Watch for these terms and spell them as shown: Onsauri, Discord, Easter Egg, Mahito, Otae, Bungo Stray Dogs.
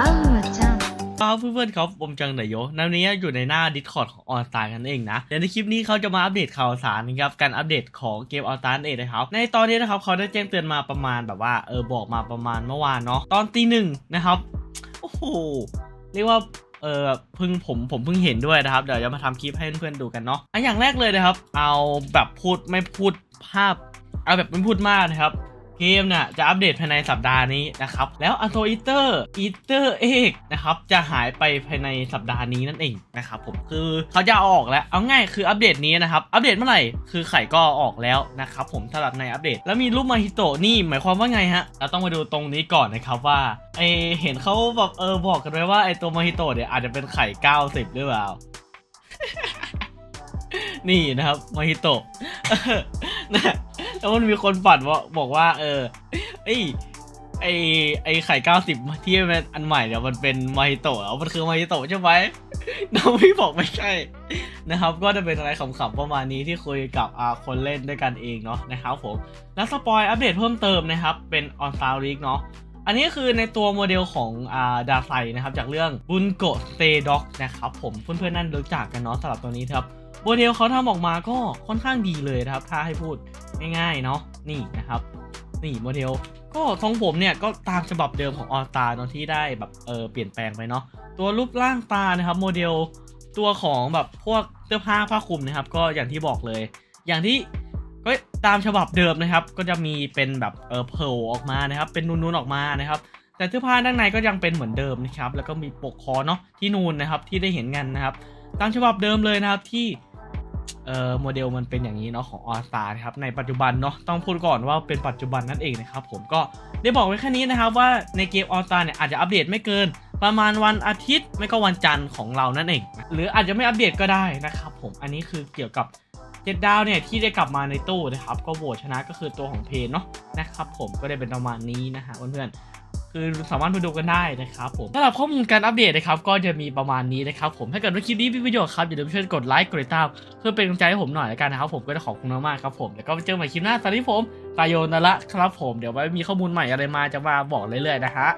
บ้าวจังเพื่อนๆเขาผมจังไหนโยน้ำนี้อยู่ในหน้า Discord ของออนไลน์กันเองนะและในคลิปนี้เขาจะมาอัปเดตข่าวสารนะครับการอัปเดตของเกมออนไลน์เองนะครับในตอนนี้นะครับเขาได้แจ้งเตือนมาประมาณแบบว่าบอกมาประมาณเมื่อวานเนาะตอนตีหนึ่งนะครับโอ้โหเรียกว่าผมเพิ่งเห็นด้วยนะครับเดี๋ยวจะมาทำคลิปให้เพื่อนๆดูกันเนาะอย่างแรกเลยนะครับเอาแบบพูดไม่พูดภาพเอาแบบไม่พูดมากนะครับเกมน่ะจะอัปเดตภายในสัปดาห์นี้นะครับแล้วอัลโทอิเตอร์Easter Eggนะครับจะหายไปภายในสัปดาห์นี้นั่นเองนะครับผมคือเขาจะออกแล้วเอาง่ายคืออัปเดตนี้นะครับอัปเดตเมื่อไหร่คือไข่ก็ออกแล้วนะครับผมสำหรับในอัปเดตแล้วมีรูปมาฮิโตะนี่หมายความว่าไงฮะเราต้องมาดูตรงนี้ก่อนนะครับว่าเห็นเขาแบบบอกกันไว้ว่าไอตัวมาฮิโตะเนี่ยอาจจะเป็นไข่90หรือเปล่า นี่นะครับมาฮิโตะ แล้วมันมีคนฝันว่าบอกว่าไอไข่90มาที่เป็นอันใหม่เนี่ยมันเป็นมาฮิโตะแล้วมันคือมาฮิโตะใช่ไหมน้องพี่บอกไม่ใช่นะครับก็จะเป็นอะไรขำๆประมาณนี้ที่คุยกับคนเล่นด้วยกันเองเนาะนะครับผมแล้วสปอยอัปเดตเพิ่มเติมนะครับเป็นออนซาวริกเนาะอันนี้คือในตัวโมเดลของดาไซนะครับจากเรื่องบุนโกะสเตด็อกนะครับผมเพื่อนๆนั่นรู้จักกันเนาะสำหรับตัวนี้ครับโมเดลเขาทำออกมาก็ค่อนข้างดีเลยนะครับถ้าให้พูดง่ายๆเนาะนี่นะครับนี่โมเดลก็ทรงผมเนี่ยก็ตามฉบับเดิมของออตาเนาะที่ได้แบบเปลี่ยนแปลงไปเนาะตัวรูปร่างตานะครับโมเดลตัวของแบบพวกเสื้อผ้าผ้าคลุมนะครับก็อย่างที่บอกเลยอย่างที่ก็ตามฉบับเดิมนะครับก็จะมีเป็นแบบเพลออกมานะครับเป็นนูนๆออกมานะครับแต่เสื้อผ้าด้านในก็ยังเป็นเหมือนเดิมนะครับแล้วก็มีปกคอเนาะที่นูนนะครับที่ได้เห็นกันนะครับตามฉบับเดิมเลยนะครับที่โมเดลมันเป็นอย่างนี้เนาะของออสตาครับในปัจจุบันเนาะต้องพูดก่อนว่าเป็นปัจจุบันนั่นเองนะครับผมก็ได้บอกไว้แค่นี้นะครับว่าในเกมออสตาเนี่ยอาจจะอัปเดตไม่เกินประมาณวันอาทิตย์ไม่ก็วันจันทร์ของเรานั่นเองหรืออาจจะไม่อัปเดตก็ได้นะครับผมอันนี้คือเกี่ยวกับเจ็ดดาวเนี่ยที่ได้กลับมาในตู้นะครับก็โหวตชนะก็คือตัวของเพนเนาะนะครับผมก็ได้เป็นประมาณนี้นะฮะเพื่อนคือสามารถไปดูกันได้นะครับผมสำหรับข้อมูลการอัปเดตนะครับก็จะมีประมาณนี้นะครับผมถ้าเกิดว่าคลิปนี้มีประโยชน์ครับอย่าลืมช่วยกดไลค์กดติดตามเพื่อเป็นกำลังใจให้ผมหน่อยละกันนะครับผมก็จะขอบคุณมากๆครับผมแล้วก็เจอใหม่คลิปหน้าสวัสดีผมตายโยนละครับผมเดี๋ยวไว้มีข้อมูลใหม่อะไรมาจะมาบอกเรื่อยๆนะฮะ